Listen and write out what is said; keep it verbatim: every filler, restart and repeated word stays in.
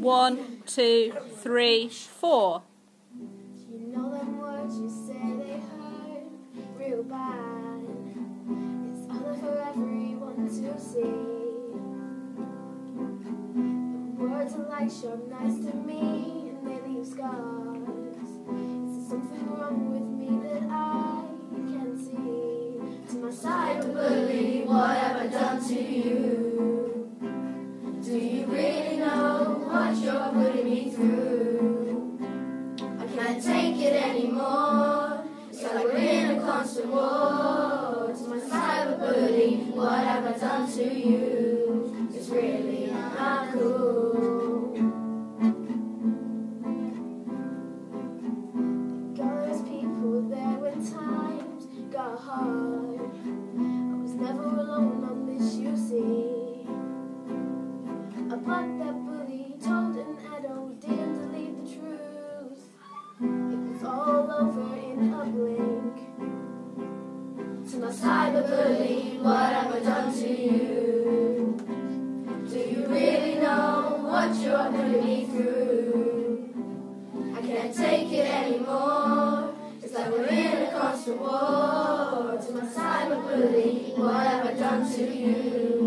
One, two, three, four. You know them words you say they hurt real bad. It's harder for everyone to see. The words are like sharp knives to me, and they leave scars. Is there something wrong with me that I can't see? To my side, I don't believe what have I done to you. Do you really know what you're putting me through? I can't take it anymore. It's like we're in a constant war. To my side, I believe what have I done to you? It's really not cool. Times got hard. I was never alone on this, you see. A butt that bully told an adult didn't believe the truth. It was all over in a blink. To my cyber bully, what have I done to you? Do you really know what you're putting me through? I can't take it anymore. It's like we're in a constant war. To my cyberbullying, what have I done to you?